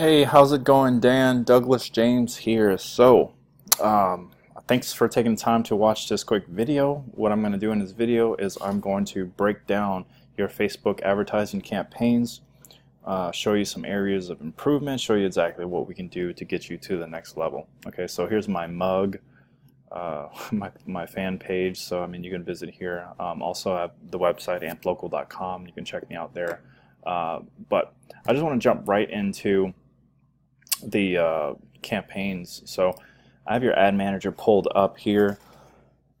Hey, how's it going, Dan? Douglas James here. So, thanks for taking time to watch this quick video. What I'm going to do in this video is I'm going to break down your Facebook advertising campaigns, show you some areas of improvement, show you exactly what we can do to get you to the next level. Okay, so here's my mug, my fan page. So, I mean, you can visit here. Also, I have the website amplocal.com. You can check me out there. But I just want to jump right into the campaigns. So I have your ad manager pulled up here,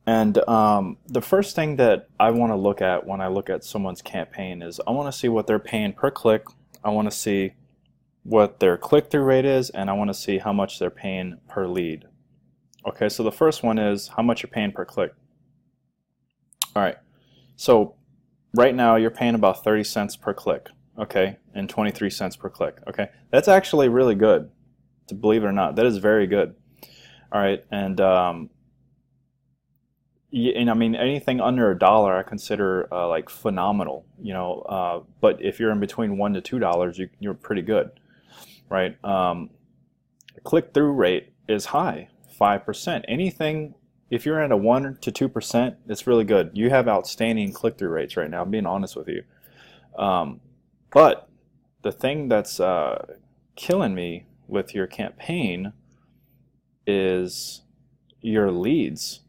and the first thing that I want to look at when I look at someone's campaign is I want to see what they're paying per click, I want to see what their click-through rate is, and I want to see how much they're paying per lead. Okay, so the first one is how much you're paying per click. Alright, so right now you're paying about 30 cents per click, okay, and 23 cents per click, okay. That's actually really good, believe it or not. That is very good. All right, and I mean, anything under $1 I consider like phenomenal, you know. But if you're in between $1 to $2, you're pretty good, right? Click-through rate is high, 5%. Anything. If you're at a 1% to 2%, it's really good. You have outstanding click-through rates right now, I'm being honest with you. But the thing that's killing me with your campaign is your leads.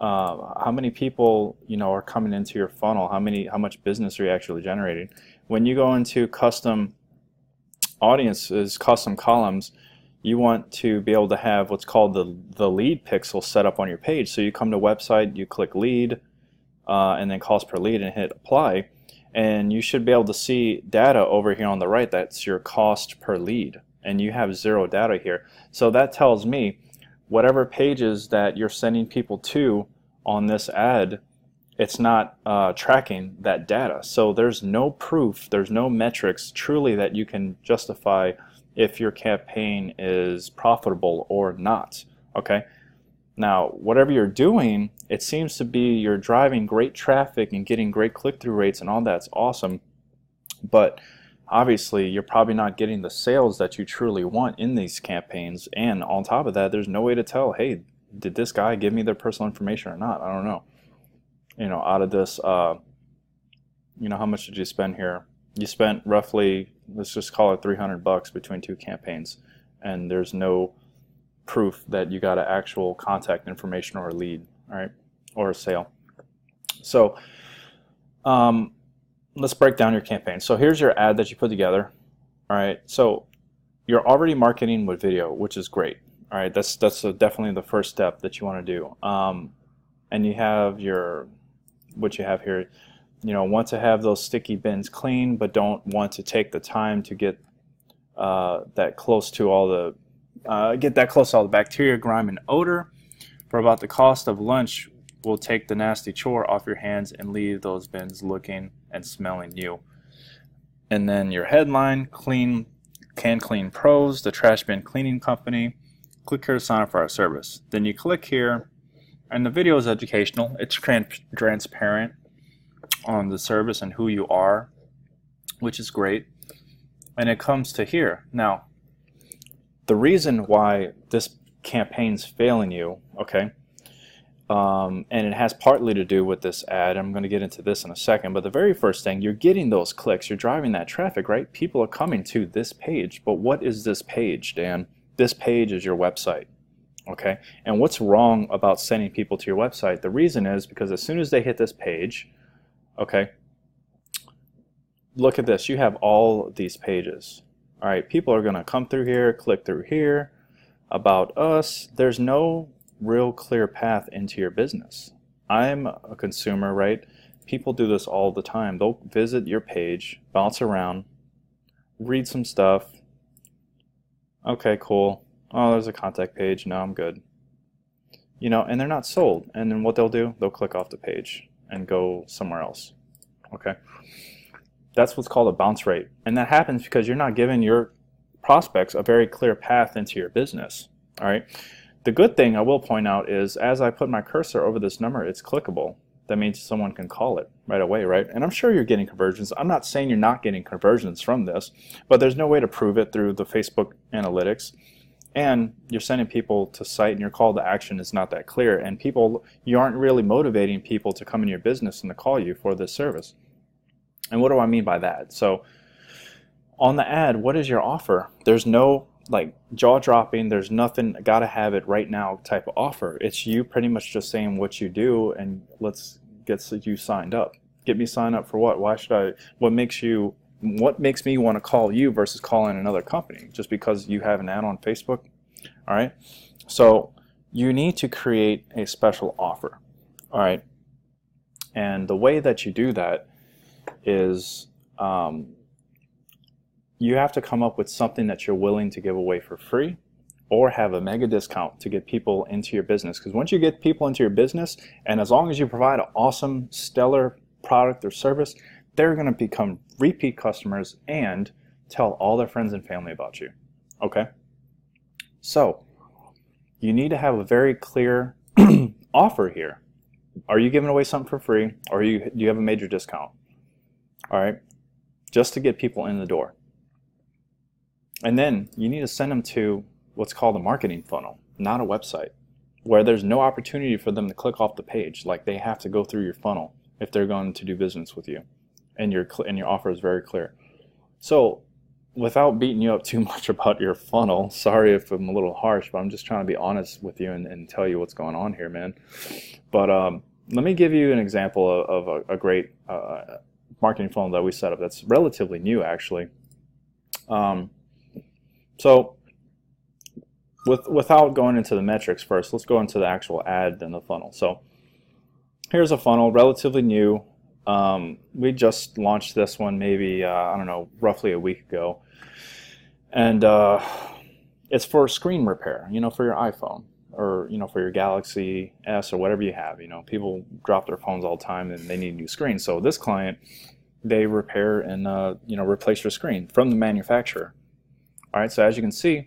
How many people, you know, are coming into your funnel? How much business are you actually generating? When you go into custom audiences, custom columns, you want to be able to have what's called the lead pixel set up on your page. So you come to website, you click lead, and then cost per lead, and hit apply, and you should be able to see data over here on the right. That's your cost per lead, and you have zero data here. So that tells me whatever pages that you're sending people to on this ad, it's not tracking that data. So there's no proof, there's no metrics truly that you can justify if your campaign is profitable or not. Okay, now whatever you're doing, it seems to be you're driving great traffic and getting great click-through rates and all that's awesome, but obviously you're probably not getting the sales that you truly want in these campaigns. And on top of that, there's no way to tell, hey, did this guy give me their personal information or not? I don't know, you know. Out of this, you know, how much did you spend here? You spent roughly, let's just call it $300 between two campaigns, and there's no proof that you got an actual contact information or a lead, all right, or a sale. So let's break down your campaign. So here's your ad that you put together, all right. So you're already marketing with video, which is great, all right. That's definitely the first step that you want to do. And you have your, what you have here. You know, want to have those sticky bins clean, but don't want to take the time to get that close to all the bacteria, grime, and odor. For about the cost of lunch, we'll take the nasty chore off your hands and leave those bins looking and smelling new. And then your headline: Clean Can Clean Pros, the trash bin cleaning company. Click here to sign up for our service. Then you click here, and the video is educational. It's transparent on the service and who you are, which is great. And it comes to here. Now, the reason why this campaign's failing you, okay, and it has partly to do with this ad. I'm going to get into this in a second, but the very first thing, you're getting those clicks, you're driving that traffic, right? People are coming to this page, but what is this page, Dan? This page is your website. Okay, and what's wrong about sending people to your website? The reason is because as soon as they hit this page, okay, look at this. You have all these pages. All right, people are going to come through here, click through here, about us. There's no real clear path into your business. I'm a consumer, right? People do this all the time. They'll visit your page, bounce around, read some stuff. Okay, cool. Oh, there's a contact page. No, I'm good. You know, and they're not sold. And then what they'll do, they'll click off the page and go somewhere else. Okay, that's what's called a bounce rate, and that happens because you're not giving your prospects a very clear path into your business. All right, the good thing I will point out is as I put my cursor over this number, it's clickable. that means someone can call it right away, right? And I'm sure you're getting conversions. I'm not saying you're not getting conversions from this, but there's no way to prove it through the Facebook analytics. And you're sending people to site, and your call to action is not that clear. And people, you aren't really motivating people to come into your business and to call you for this service. And what do I mean by that? So on the ad, what is your offer? There's no like jaw-dropping, there's nothing gotta have it right now type of offer. It's you pretty much just saying what you do and let's get you signed up. Get me signed up for what? Why should I? What makes me want to call you versus calling another company just because you have an ad on Facebook? All right. So you need to create a special offer. All right. And the way that you do that is you have to come up with something that you're willing to give away for free or have a mega discount to get people into your business. Because once you get people into your business, and as long as you provide an awesome, stellar product or service, they're going to become repeat customers and tell all their friends and family about you. Okay? So, you need to have a very clear offer here. Are you giving away something for free, or do you have a major discount? All right? Just to get people in the door. And then you need to send them to what's called a marketing funnel, not a website, where there's no opportunity for them to click off the page. Like, they have to go through your funnel if they're going to do business with you. And your offer is very clear. So without beating you up too much about your funnel, sorry if I'm a little harsh, but I'm just trying to be honest with you and tell you what's going on here, man. But let me give you an example of a great marketing funnel that we set up that's relatively new, actually. So without going into the metrics first, let's go into the actual ad and the funnel. So here's a funnel, relatively new. We just launched this one maybe, roughly a week ago. And it's for screen repair, for your iPhone or, for your Galaxy S or whatever you have. People drop their phones all the time and they need a new screen. So this client, they repair and, replace your screen from the manufacturer. All right, so as you can see,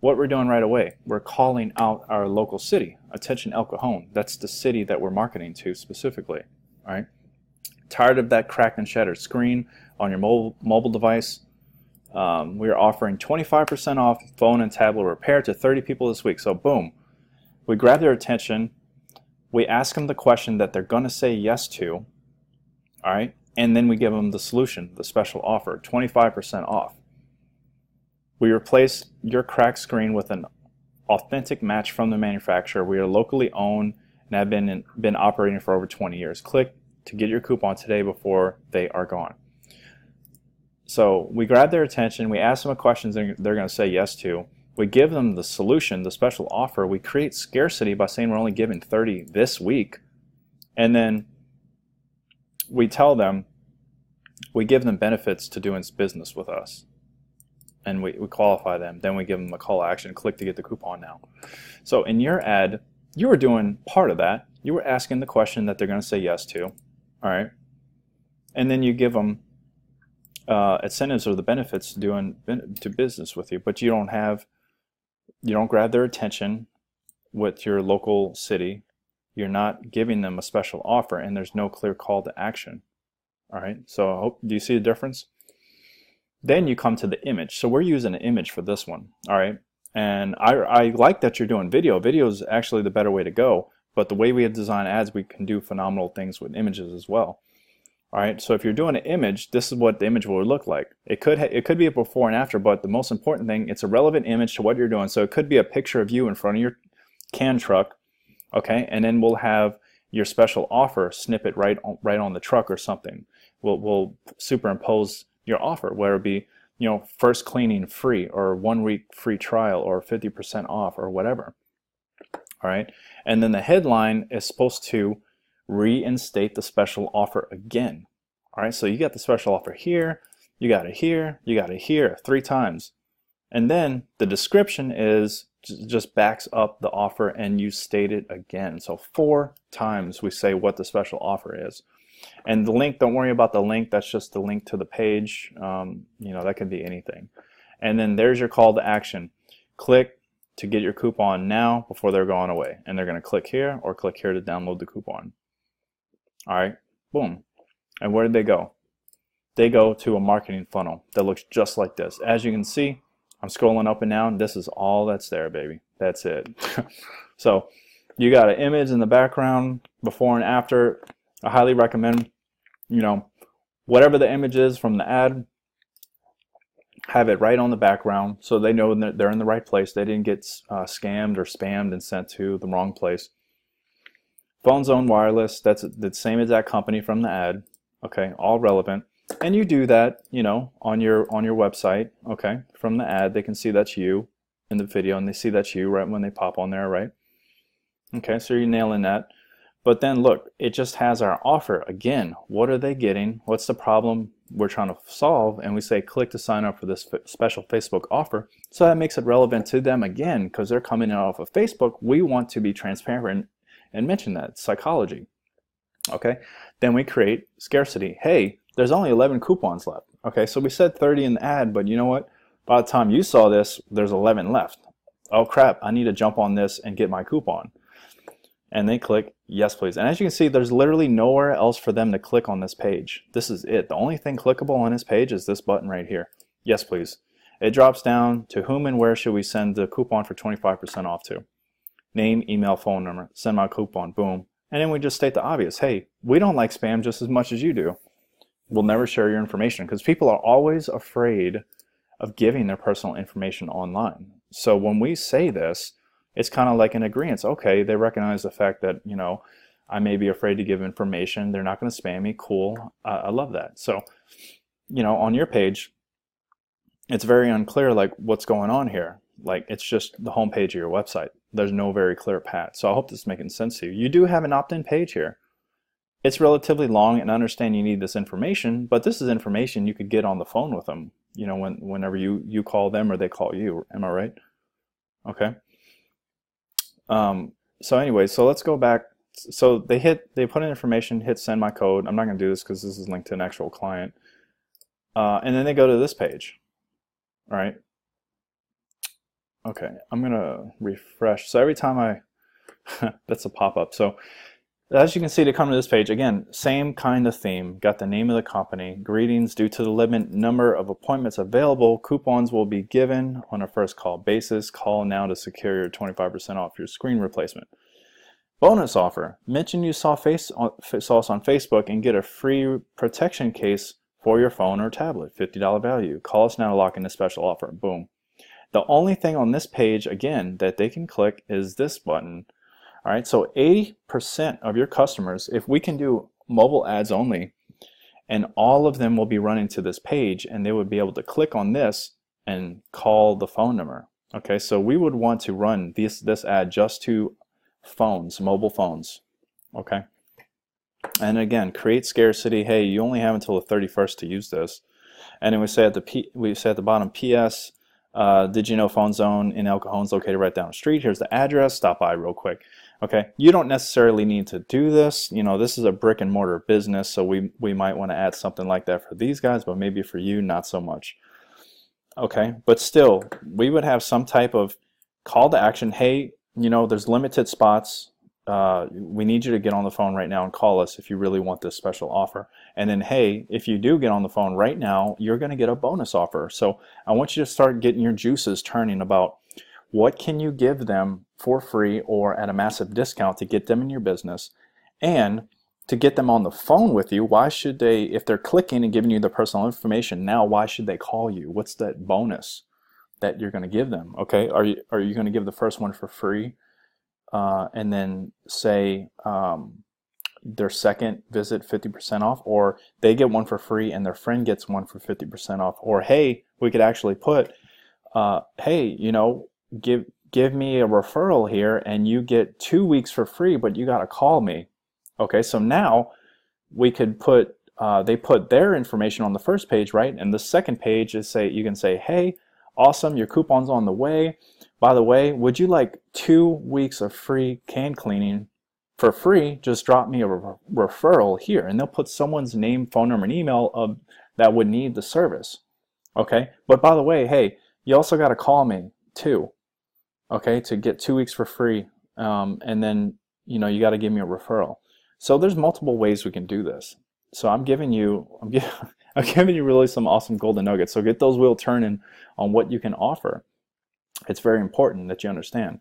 what we're doing right away, we're calling out our local city. Attention El Cajon, that's the city that we're marketing to specifically. All right, tired of that cracked and shattered screen on your mobile device? We are offering 25% off phone and tablet repair to 30 people this week. So boom, we grab their attention, we ask them the question that they're going to say yes to, all right, and then we give them the solution, the special offer, 25% off. We replace your cracked screen with an authentic match from the manufacturer. We are locally owned and have been operating for over 20 years. Click to get your coupon today before they are gone. So we grab their attention. We ask them a question they're going to say yes to. We give them the solution, the special offer. We create scarcity by saying we're only giving 30 this week. And then we give them benefits to doing business with us. And we qualify them. Then we give them a call to action. Click to get the coupon now. So in your ad, you were doing part of that. You were asking the question that they're going to say yes to. All right. And then you give them incentives or the benefits to doing business with you. But you don't grab their attention with your local city. You're not giving them a special offer. And there's no clear call to action. All right. So do you see the difference? Then you come to the image. So we're using an image for this one, all right? And I like that you're doing video. Video is actually the better way to go, but the way we have designed ads, we can do phenomenal things with images as well, all right? So if you're doing an image, this is what the image will look like. It could be a before and after, but the most important thing, it's a relevant image to what you're doing. So it could be a picture of you in front of your can truck, okay? And then we'll have your special offer snippet right on the truck or something. We'll superimpose your offer, whether it be, first cleaning free or 1 week free trial or 50% off or whatever. All right. And then the headline is supposed to reinstate the special offer again. All right. So you got the special offer here, you got it here, you got it here 3 times. And then the description is just backs up the offer and you state it again. So 4 times we say what the special offer is. And the link, don't worry about the link. That's just the link to the page. That could be anything. And then there's your call to action. Click to get your coupon now before they're gone away. And they're going to click here or click here to download the coupon. All right, boom. And where did they go? They go to a marketing funnel that looks just like this. As you can see, I'm scrolling up and down. This is all that's there, baby. That's it. So you got an image in the background, before and after. I highly recommend, you know, whatever the image is from the ad, have it right on the background so they know that they're in the right place. They didn't get scammed or spammed and sent to the wrong place. Phone Zone Wireless, that's the same exact company from the ad. Okay, all relevant. And you do that, you know, on your website, okay, from the ad. They can see that's you in the video, and they see that's you right when they pop on there, right? Okay, so you're nailing that. But then look, it just has our offer. Again, what are they getting? What's the problem we're trying to solve? And we say click to sign up for this special Facebook offer. So that makes it relevant to them again, because they're coming off of Facebook. We want to be transparent and mention that. It's psychology. Okay, then we create scarcity. Hey, there's only 11 coupons left. Okay, so we said 30 in the ad, but you know what? By the time you saw this, there's 11 left. Oh crap, I need to jump on this and get my coupon. And they click yes please, and as you can see, there's literally nowhere else for them to click on this page. This is it. The only thing clickable on this page is this button right here, yes please. It drops down to whom and where should we send the coupon for 25% off to. Name, email, phone number, send my coupon, boom. And then we just state the obvious. Hey, we don't like spam just as much as you do. We'll never share your information, because people are always afraid of giving their personal information online. So when we say this, it's kind of like an agreement. Okay, they recognize the fact that, you know, I may be afraid to give information. They're not going to spam me. Cool. I love that. So, you know, on your page, it's very unclear, like, what's going on here. Like, it's just the homepage of your website. There's no very clear path. So I hope this is making sense to you. You do have an opt-in page here. It's relatively long, and I understand you need this information, but this is information you could get on the phone with them, you know, whenever you call them or they call you. Am I right? Okay. So anyway, so let's go back. So they put in information, hit send my code. I'm not going to do this because this is linked to an actual client. And then they go to this page. All right. Okay, I'm going to refresh. So every time I, that's a pop-up. So as you can see, to come to this page, again, same kind of theme. Got the name of the company, greetings, due to the limited number of appointments available, coupons will be given on a first call basis. Call now to secure your 25% off your screen replacement. Bonus offer, mention you saw us on Facebook and get a free protection case for your phone or tablet, $50 value. Call us now to lock in a special offer, boom. The only thing on this page, again, that they can click is this button. All right, so 80% of your customers, if we can do mobile ads only, and all of them will be running to this page, and they would be able to click on this and call the phone number. Okay, so we would want to run this ad just to phones, mobile phones. Okay, and again, create scarcity. Hey, you only have until the 31st to use this. And then we say at the bottom, P.S. Did you know Phone Zone in El Cajon is located right down the street? Here's the address. Stop by real quick. Okay, you don't necessarily need to do this. You know, this is a brick and mortar business, so we might want to add something like that for these guys, but maybe for you, not so much. Okay, but still, we would have some type of call to action. Hey, you know, there's limited spots. We need you to get on the phone right now and call us if you really want this special offer. And then, hey, if you do get on the phone right now, you're going to get a bonus offer. So I want you to start getting your juices turning about what can you give them for free or at a massive discount to get them in your business and to get them on the phone with you. Why should they, if they're clicking and giving you the personal information now, why should they call you? What's that bonus that you're going to give them? Okay, are you going to give the first one for free? And then say their second visit 50% off, or they get one for free and their friend gets one for 50% off, or hey, we could actually put, hey, you know, give me a referral here and you get 2 weeks for free, but you got to call me. Okay, so now we could put, they put their information on the first page, right? And the second page is say, you can say, hey, awesome, your coupon's on the way. By the way, would you like 2 weeks of free can cleaning for free? Just drop me a referral here. And they'll put someone's name, phone number, and email of that would need the service. Okay, but by the way, hey, you also got to call me too, okay, to get 2 weeks for free. And then, you know, you got to give me a referral. So there's multiple ways we can do this. So I'm giving you really some awesome golden nuggets. So get those wheels turning on what you can offer. It's very important that you understand.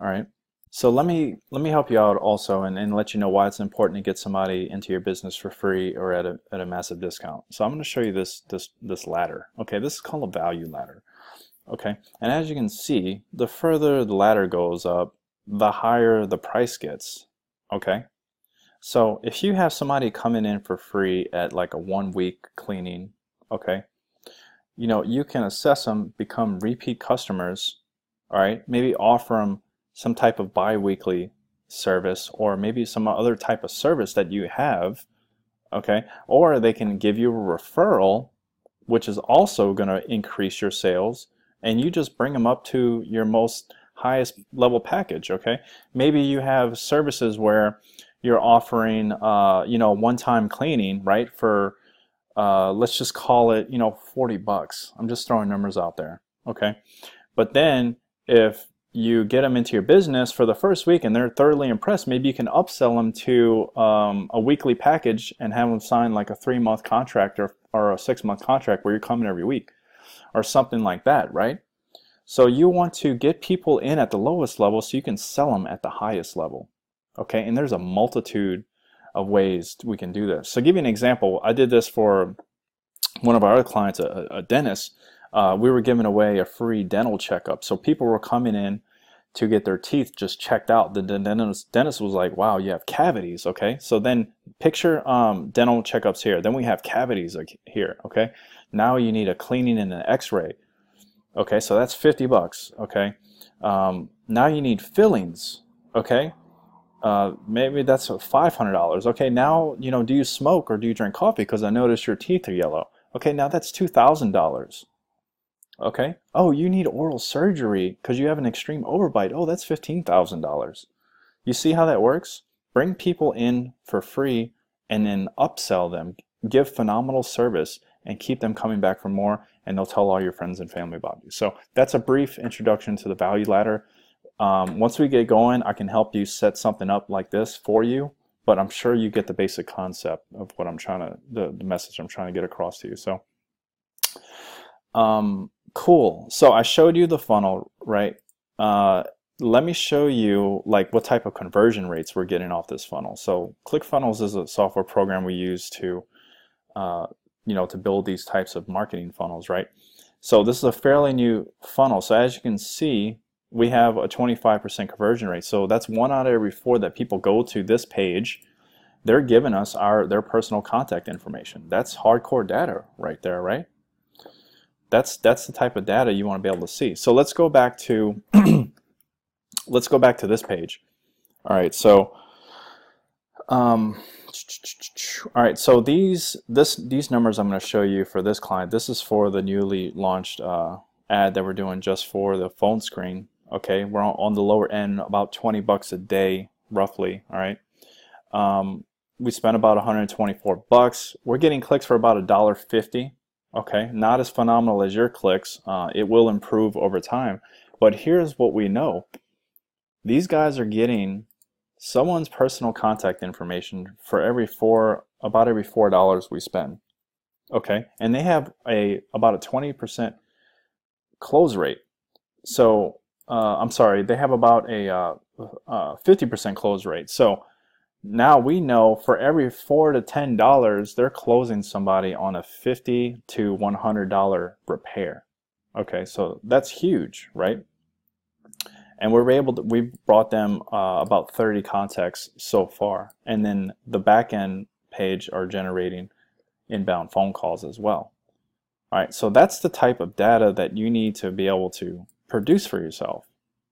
All right. So let me help you out also and let you know why it's important to get somebody into your business for free or at a massive discount. So I'm going to show you this ladder. Okay, this is called a value ladder. Okay, and as you can see, the further the ladder goes up, the higher the price gets. Okay, so if you have somebody coming in for free at like a 1 week cleaning, okay, you know, you can assess them, become repeat customers. All right, maybe offer them some type of bi-weekly service or maybe some other type of service that you have, okay? Or they can give you a referral, which is also gonna increase your sales, and you just bring them up to your most highest level package, okay? Maybe you have services where you're offering, you know, one-time cleaning, right? For, let's just call it, you know, $40. I'm just throwing numbers out there, okay? But then if you get them into your business for the first week and they're thoroughly impressed, maybe you can upsell them to a weekly package and have them sign like a 3-month contract or a 6-month contract where you're coming every week or something like that, right? So you want to get people in at the lowest level so you can sell them at the highest level, okay? And there's a multitude of ways we can do this. So give you an example. I did this for one of our other clients, a dentist. We were giving away a free dental checkup. So people were coming in to get their teeth just checked out. The dentist was like, wow, you have cavities, okay? So then picture dental checkups here. Then we have cavities here, okay? Now you need a cleaning and an x-ray, okay? So that's $50, okay? Now you need fillings, okay? Maybe that's $500, okay? Now, you know, do you smoke or do you drink coffee? Because I noticed your teeth are yellow. Okay, now that's $2,000. Okay. Oh, you need oral surgery because you have an extreme overbite. Oh, that's $15,000. You see how that works? Bring people in for free and then upsell them. Give phenomenal service and keep them coming back for more, and they'll tell all your friends and family about you. So that's a brief introduction to the value ladder. Once we get going, I can help you set something up like this for you, but I'm sure you get the basic concept of what I'm trying to, the message I'm trying to get across to you. So, cool. So I showed you the funnel, right? Let me show you like what type of conversion rates we're getting off this funnel. So ClickFunnels is a software program we use to, you know, to build these types of marketing funnels, right? So this is a fairly new funnel. So as you can see, we have a 25% conversion rate. So that's 1 out of every 4 that people go to this page. They're giving us their personal contact information. That's hardcore data right there, right? That's the type of data you want to be able to see. So let's go back to this page. All right, so all right, so these numbers I'm going to show you for this client. This is for the newly launched ad that we're doing just for the phone screen. Okay, we're on the lower end, about $20 a day roughly. All right, we spent about $124. We're getting clicks for about $1.50. Okay, not as phenomenal as your clicks. It will improve over time. But here's what we know. These guys are getting someone's personal contact information for about every $4 we spend. Okay, and they have about a 20% close rate. So, I'm sorry, they have about a 50% close rate. So now we know for every $4 to $10, they're closing somebody on a $50 to $100 repair. Okay, so that's huge, right? And we brought them about 30 contacts so far, and then the back end page are generating inbound phone calls as well. All right, so that's the type of data that you need to be able to produce for yourself.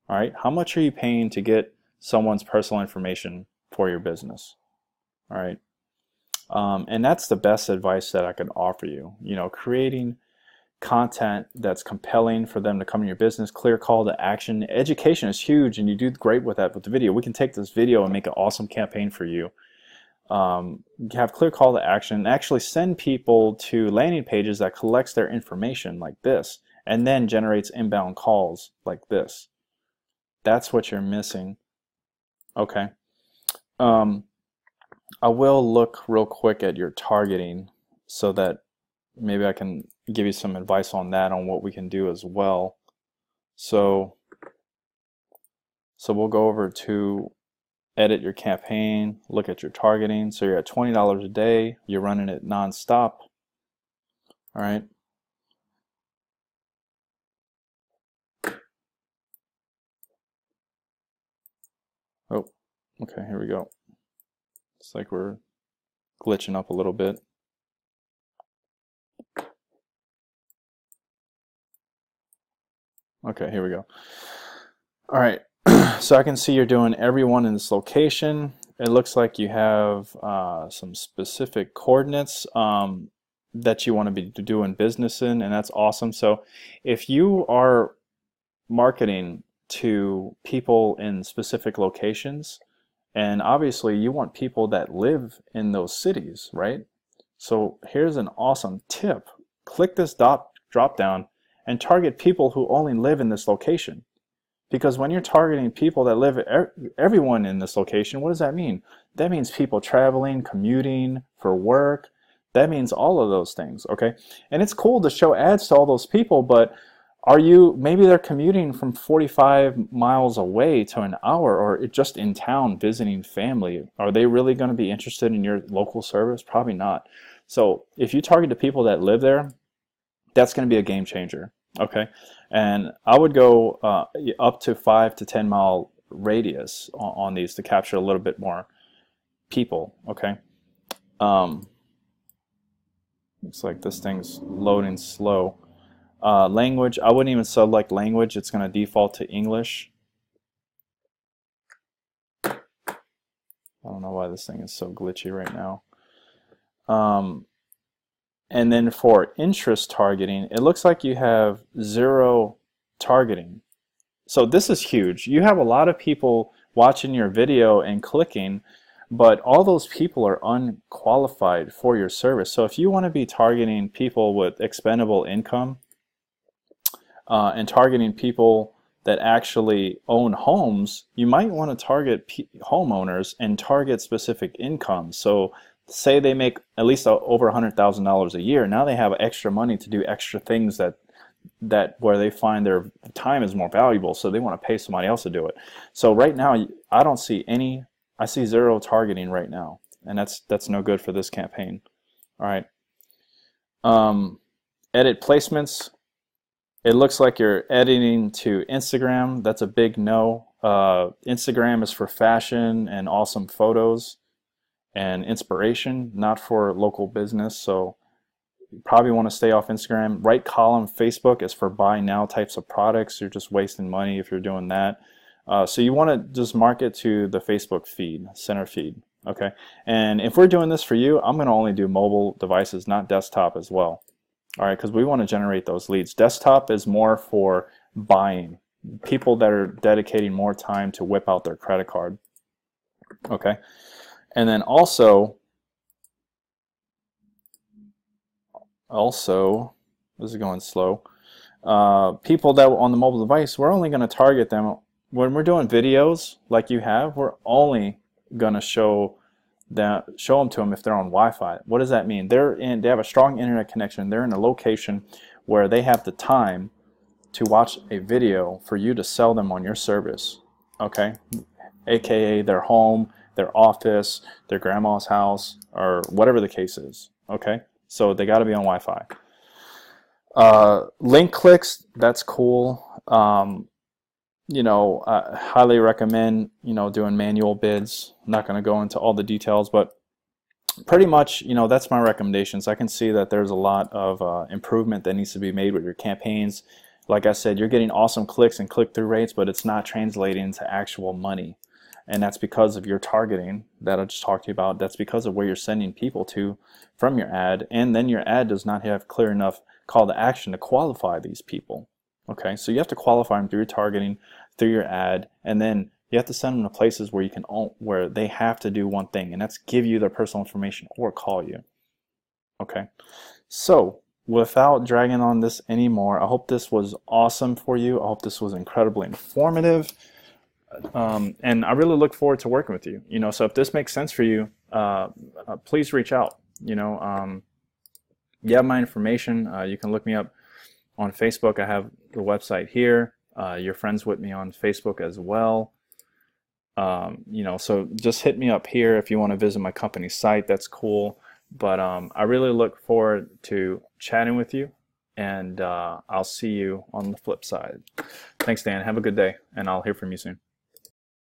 All right, how much are you paying to get someone's personal information for your business? All right, and that's the best advice that I can offer you. You know, creating content that's compelling for them to come to your business, clear call to action. Education is huge, and you do great with that with the video. We can take this video and make an awesome campaign for you. Have clear call to action and actually send people to landing pages that collects their information like this and then generates inbound calls like this. That's what you're missing. Okay. I will look real quick at your targeting so that maybe I can give you some advice on that, on what we can do as well. So we'll go over to edit your campaign, look at your targeting. So you're at $20 a day, you're running it nonstop. All right. Oh, okay, here we go. It's like we're glitching up a little bit. Okay, here we go. All right, so I can see you're doing everyone in this location. It looks like you have some specific coordinates that you want to be doing business in, and that's awesome. So if you are marketing to people in specific locations, and obviously you want people that live in those cities, right? So here's an awesome tip. Click this drop down and target people who only live in this location. Because when you're targeting people that live, everyone in this location, what does that mean? That means people traveling, commuting for work. That means all of those things, okay? And it's cool to show ads to all those people, but are you, maybe they're commuting from 45 miles away to an hour, or just in town visiting family. Are they really going to be interested in your local service? Probably not. So if you target the people that live there, that's going to be a game changer, okay? And I would go up to 5 to 10 mile radius on these to capture a little bit more people, okay? Looks like this thing's loading slow. Language, I wouldn't even select language. It's going to default to English. I don't know why this thing is so glitchy right now. And then for interest targeting, it looks like you have 0 targeting. So this is huge. You have a lot of people watching your video and clicking, but all those people are unqualified for your service. So if you want to be targeting people with expendable income and targeting people that actually own homes, you might want to target homeowners and target specific incomes. So say they make at least over $100,000 a year. Now they have extra money to do extra things that where they find their time is more valuable, so they want to pay somebody else to do it. So right now, I don't see any. I see 0 targeting right now, and that's no good for this campaign. All right. Edit placements. It looks like you're editing to Instagram. That's a big no. Instagram is for fashion and awesome photos and inspiration, not for local business. So you probably want to stay off Instagram. Right column, Facebook is for buy now types of products. You're just wasting money if you're doing that. So you want to just market to the Facebook feed, center feed. Okay. And if we're doing this for you, I'm going to only do mobile devices, not desktop as well. All right, because we want to generate those leads. Desktop is more for buying, people that are dedicating more time to whip out their credit card. Okay. And then also, this is going slow, people that were on the mobile device, we're only going to target them. When we're doing videos like you have, we're only going to show them to them if they're on Wi-Fi. What does that mean? They have a strong internet connection. They're in a location where they have the time to watch a video for you to sell them on your service, okay? AKA their home, their office, their grandma's house, or whatever the case is, okay? So they got to be on Wi-Fi. Link clicks, that's cool. I highly recommend, doing manual bids. I'm not going to go into all the details, but pretty much, that's my recommendations. I can see that there's a lot of improvement that needs to be made with your campaigns. Like I said, you're getting awesome clicks and click-through rates, but it's not translating to actual money. And that's because of your targeting that I just talked to you about. That's because of where you're sending people to from your ad. And then your ad does not have clear enough call to action to qualify these people. Okay, so you have to qualify them through your targeting, through your ad, and then you have to send them to places where you can, where they have to do one thing, and that's give you their personal information or call you. Okay, so without dragging on this anymore, I hope this was awesome for you. I hope this was incredibly informative. And I really look forward to working with you. So if this makes sense for you, please reach out. You know, you have my information. You can look me up on Facebook. I have the website here. You're friends with me on Facebook as well. You know, so just hit me up here if you want to visit my company site. That's cool. But I really look forward to chatting with you, and I'll see you on the flip side. Thanks, Dan. Have a good day, and I'll hear from you soon.